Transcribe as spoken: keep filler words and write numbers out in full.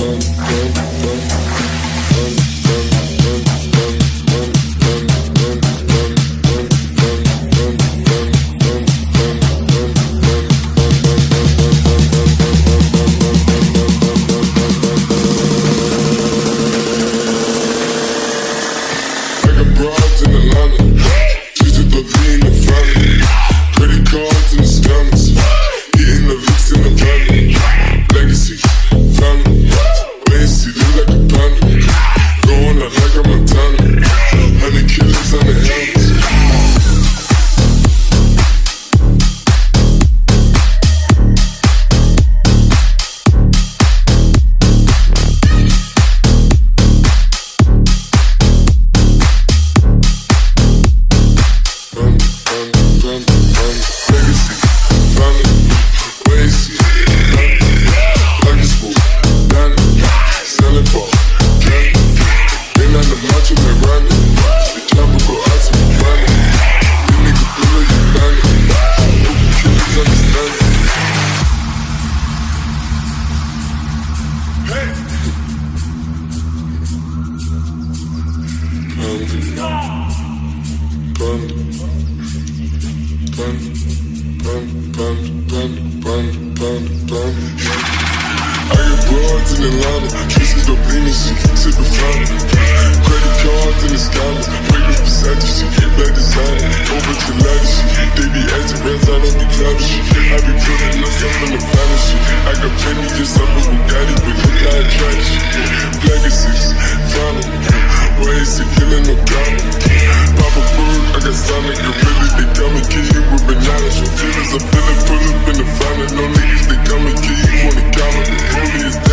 I'm feeling, pull up in the final. No niggas, they come and kill you on the counter. The bully is